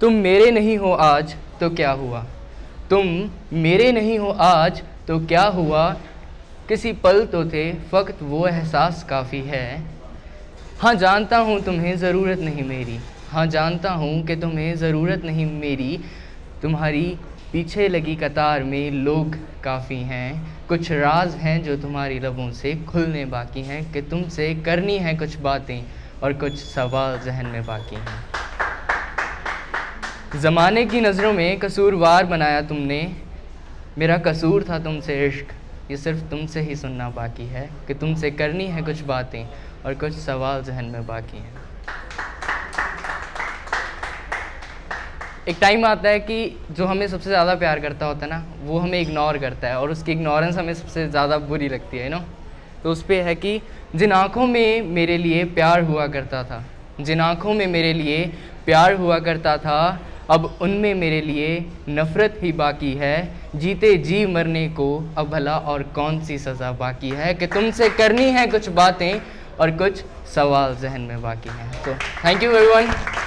तुम मेरे नहीं हो आज तो क्या हुआ, तुम मेरे नहीं हो आज तो क्या हुआ, किसी पल तो थे फ़क्त वो एहसास काफ़ी है। हाँ जानता हूँ तुम्हें ज़रूरत नहीं मेरी, हाँ जानता हूँ कि तुम्हें ज़रूरत नहीं मेरी, तुम्हारी पीछे लगी कतार में लोग काफ़ी हैं, कुछ राज हैं जो तुम्हारी लबों से खुलने बाकी हैं, कि तुमसे करनी है कुछ बातें और कुछ सवाल जहन में बाकी हैं। ज़माने की नज़रों में कसूरवार बनाया तुमने, मेरा कसूर था तुमसे इश्क, ये सिर्फ तुमसे ही सुनना बाकी है, कि तुमसे करनी है कुछ बातें और कुछ सवाल जहन में बाकी हैं। एक टाइम आता है कि जो हमें सबसे ज़्यादा प्यार करता होता है ना, वो हमें इग्नोर करता है और उसकी इग्नोरेंस हमें सबसे ज़्यादा बुरी लगती है, यू नो। तो उस पर है कि जिन आँखों में मेरे लिए प्यार हुआ करता था, जिन आँखों में मेरे लिए प्यार हुआ करता था, अब उनमें मेरे लिए नफ़रत ही बाकी है, जीते जी मरने को अब भला और कौन सी सज़ा बाकी है, कि तुमसे करनी है कुछ बातें और कुछ सवाल जहन में बाकी हैं। तो थैंक यू एवरीवन।